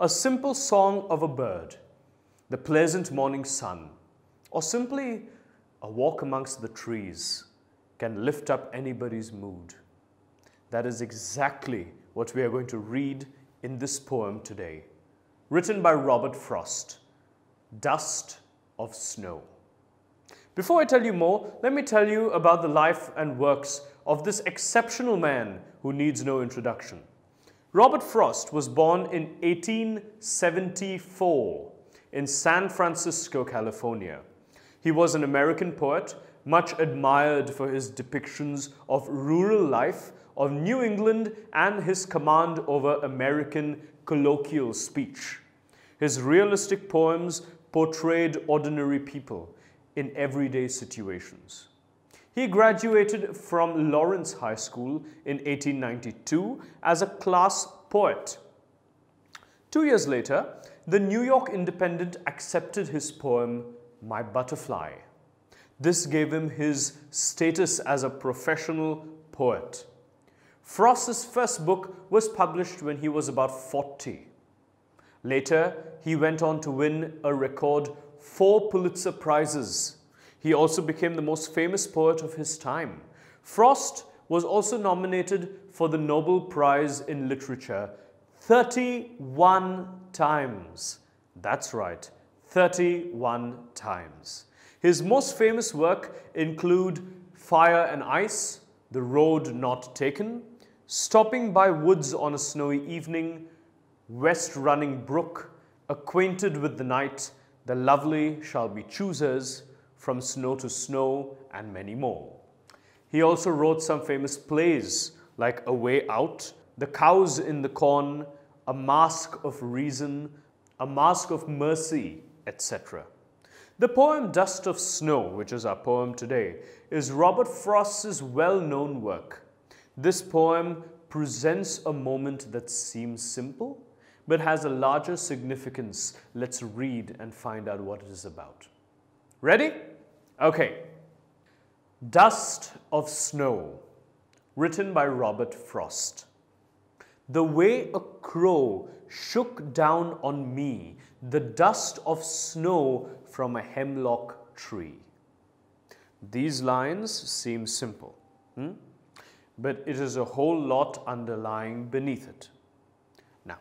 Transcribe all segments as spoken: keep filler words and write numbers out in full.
a simple song of a bird, the pleasant morning sun, or simply a walk amongst the trees can lift up anybody's mood. That is exactly what we are going to read in this poem today, written by Robert Frost, Dust of Snow. Before I tell you more, let me tell you about the life and works of this exceptional man who needs no introduction. Robert Frost was born in eighteen seventy-four in San Francisco, California. He was an American poet, much admired for his depictions of rural life, of New England, and his command over American colloquial speech. His realistic poems portrayed ordinary people in everyday situations. He graduated from Lawrence High School in eighteen ninety-two as a class poet. Two years later, the New York Independent accepted his poem, My Butterfly. This gave him his status as a professional poet. Frost's first book was published when he was about forty. Later, he went on to win a record four Pulitzer Prizes. He also became the most famous poet of his time. Frost was also nominated for the Nobel Prize in Literature thirty-one times. That's right, thirty-one times. His most famous work include Fire and Ice, The Road Not Taken, Stopping by Woods on a Snowy Evening, West Running Brook, Acquainted with the Night, The Lovely Shall Be Choosers, From Snow to Snow, and many more. He also wrote some famous plays like A Way Out, The Cows in the Corn, A Mask of Reason, A Mask of Mercy, et cetera. The poem Dust of Snow, which is our poem today, is Robert Frost's well-known work. This poem presents a moment that seems simple, but has a larger significance. Let's read and find out what it is about. Ready? Okay. Dust of Snow, written by Robert Frost. The way a crow shook down on me, the dust of snow from a hemlock tree. These lines seem simple, hmm? but it is a whole lot underlying beneath it. Now,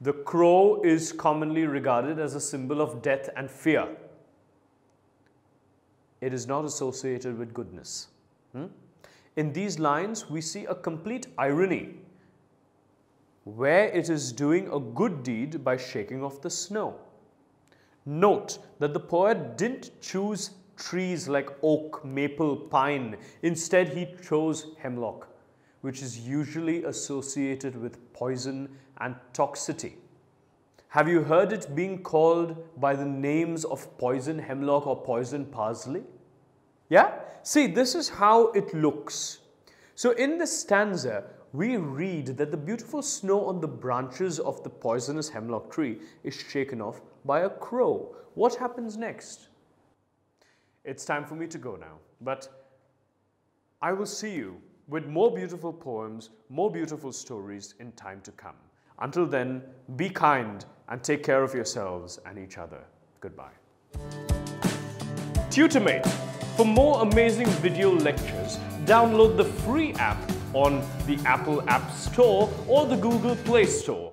the crow is commonly regarded as a symbol of death and fear. It is not associated with goodness. Hmm? In these lines, we see a complete irony where it is doing a good deed by shaking off the snow. Note that the poet didn't choose trees like oak, maple, pine. Instead, he chose hemlock, which is usually associated with poison and toxicity. Have you heard it being called by the names of poison hemlock or poison parsley? Yeah? See, this is how it looks. So in this stanza, we read that the beautiful snow on the branches of the poisonous hemlock tree is shaken off by a crow. What happens next? It's time for me to go now, but I will see you with more beautiful poems, more beautiful stories in time to come. Until then, be kind and take care of yourselves and each other. Goodbye. TutorMate. For more amazing video lectures, download the free app on the Apple App Store or the Google Play Store.